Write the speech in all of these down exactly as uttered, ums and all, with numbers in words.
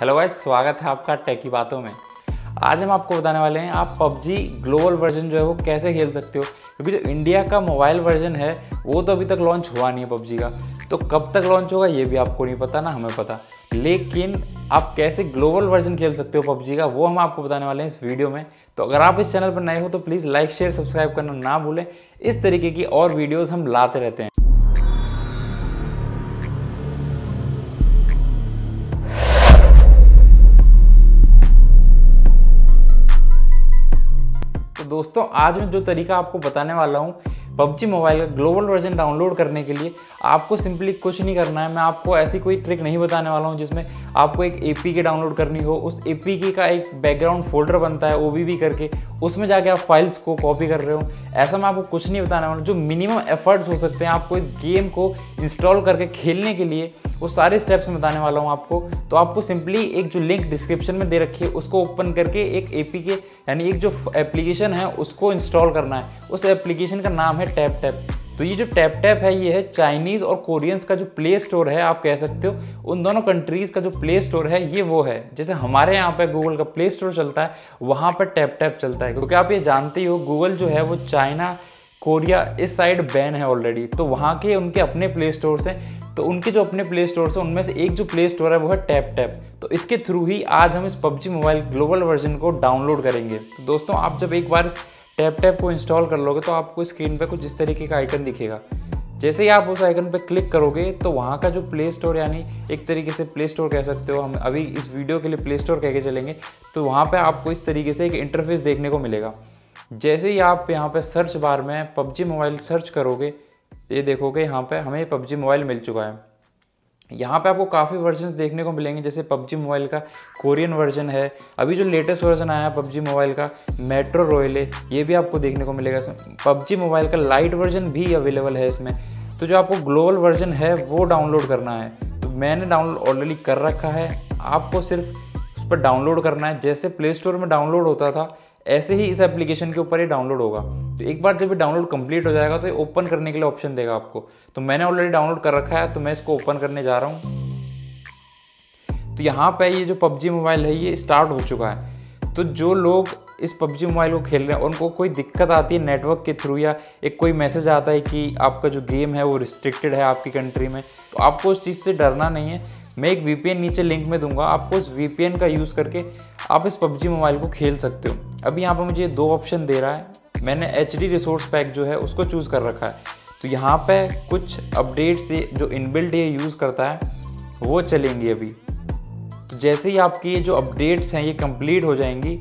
Hello guys, स्वागत है आपका टेकी बातों में। आज हम आपको बताने वाले हैं आप पबजी ग्लोबल वर्जन जो है वो कैसे खेल सकते हो, क्योंकि जो इंडिया का मोबाइल वर्जन है वो तो अभी तक लॉन्च हुआ नहीं है पबजी का। तो कब तक लॉन्च होगा ये भी आपको नहीं पता, ना हमें पता, लेकिन आप कैसे ग्लोबल वर्जन खेल सकते हो पबजी का वो हम आपको बताने वाले हैं इस वीडियो में। तो अगर आप इस चैनल पर नए हो तो प्लीज़ लाइक शेयर सब्सक्राइब करना ना भूलें। इस तरीके की और वीडियोज़ हम लाते रहते हैं। दोस्तों, आज मैं जो तरीका आपको बताने वाला हूँ पबजी मोबाइल का ग्लोबल वर्जन डाउनलोड करने के लिए, आपको सिंपली कुछ नहीं करना है। मैं आपको ऐसी कोई ट्रिक नहीं बताने वाला हूँ जिसमें आपको एक एपीके डाउनलोड करनी हो। उस एपीके का एक बैकग्राउंड फोल्डर बनता है ओबीबी करके, उसमें जाके आप फाइल्स को कॉपी कर रहे हो। ऐसा मैं आपको कुछ नहीं बताने वाला हूँ। जो मिनिमम एफर्ट्स हो सकते हैं आपको इस गेम को इंस्टॉल करके खेलने के लिए, वो सारे स्टेप्स मैं बताने वाला हूँ आपको। तो आपको सिंपली एक जो लिंक डिस्क्रिप्शन में दे रखी है उसको ओपन करके एक एपीके यानी एक जो एप्लीकेशन है उसको इंस्टॉल करना है। उस एप्लीकेशन का नाम है टैप टैप। तो ये जो टैप टैप है ये है चाइनीज़ और कोरियंस का जो प्ले स्टोर है, आप कह सकते हो उन दोनों कंट्रीज़ का जो प्ले स्टोर है ये वो है। जैसे हमारे यहाँ पे गूगल का प्ले स्टोर चलता है, वहाँ पर टैप टैप चलता है, क्योंकि आप ये जानते ही हो गूगल जो है वो चाइना कोरिया इस साइड बैन है ऑलरेडी। तो वहाँ के उनके अपने प्ले स्टोर्स हैं, तो उनके जो अपने प्ले स्टोर्स हैं उनमें से एक जो प्ले स्टोर है वो है टैप टैप। तो इसके थ्रू ही आज हम इस पबजी मोबाइल ग्लोबल वर्जन को डाउनलोड करेंगे। तो दोस्तों, आप जब एक बार इस टैप टैप को इंस्टॉल कर लोगे तो आपको स्क्रीन पे कुछ इस तरीके का आइकन दिखेगा। जैसे ही आप उस आइकन पे क्लिक करोगे तो वहाँ का जो प्ले स्टोर यानी एक तरीके से प्ले स्टोर कह सकते हो, हम अभी इस वीडियो के लिए प्ले स्टोर कह के चलेंगे, तो वहाँ पे आपको इस तरीके से एक इंटरफेस देखने को मिलेगा। जैसे ही आप यहाँ पे सर्च बार में पबजी मोबाइल सर्च करोगे, ये देखोगे यहाँ पे हमें पबजी मोबाइल मिल चुका है। यहाँ पे आपको काफ़ी वर्जन्स देखने को मिलेंगे, जैसे पबजी मोबाइल का कोरियन वर्जन है, अभी जो लेटेस्ट वर्जन आया है पबजी मोबाइल का मेट्रो रॉयले ये भी आपको देखने को मिलेगा। पबजी मोबाइल का लाइट वर्जन भी अवेलेबल है इसमें। तो जो आपको ग्लोबल वर्जन है वो डाउनलोड करना है, तो मैंने डाउनलोड ऑलरेडी कर रखा है। आपको सिर्फ उस पर डाउनलोड करना है, जैसे प्ले स्टोर में डाउनलोड होता था ऐसे ही इस एप्लीकेशन के ऊपर ये डाउनलोड होगा। तो एक बार जब ये डाउनलोड कंप्लीट हो जाएगा तो ये ओपन करने के लिए ऑप्शन देगा आपको। तो मैंने ऑलरेडी डाउनलोड कर रखा है तो मैं इसको ओपन करने जा रहा हूँ। तो यहाँ पे ये जो पबजी मोबाइल है ये स्टार्ट हो चुका है। तो जो लोग इस पबजी मोबाइल को खेल रहे हैं और उनको कोई दिक्कत आती है नेटवर्क के थ्रू या एक कोई मैसेज आता है कि आपका जो गेम है वो रिस्ट्रिक्टेड है आपकी कंट्री में, तो आपको उस चीज़ से डरना नहीं है। मैं एक वीपीएन नीचे लिंक में दूंगा, आपको उस वीपीएन का यूज़ करके आप इस पबजी मोबाइल को खेल सकते हो। अभी यहाँ पर मुझे दो ऑप्शन दे रहा है, मैंने एचडी रिसोर्स पैक जो है उसको चूज़ कर रखा है। तो यहाँ पे कुछ अपडेट से जो इनबिल्ट ये यूज़ करता है वो चलेंगी अभी। तो जैसे ही आपकी ये जो अपडेट्स हैं ये कंप्लीट हो जाएंगी,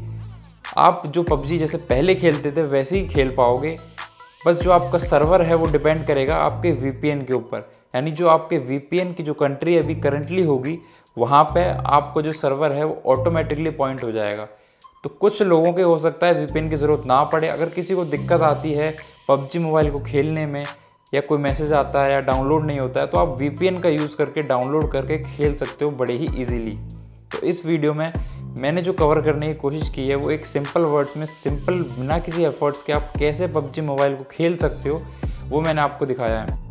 आप जो पबजी जैसे पहले खेलते थे वैसे ही खेल पाओगे। बस जो आपका सर्वर है वो डिपेंड करेगा आपके वीपीएन के ऊपर, यानी जो आपके वीपीएन की जो कंट्री अभी करंटली होगी वहाँ पे आपको जो सर्वर है वो ऑटोमेटिकली पॉइंट हो जाएगा। तो कुछ लोगों के हो सकता है वीपीएन की ज़रूरत ना पड़े। अगर किसी को दिक्कत आती है पबजी मोबाइल को खेलने में या कोई मैसेज आता है या डाउनलोड नहीं होता है, तो आप वीपीएन का यूज़ करके डाउनलोड करके खेल सकते हो बड़े ही ईजीली। तो इस वीडियो में मैंने जो कवर करने की कोशिश की है वो एक सिंपल वर्ड्स में, सिंपल बिना किसी एफर्ट्स के आप कैसे पबजी मोबाइल को खेल सकते हो वो मैंने आपको दिखाया है।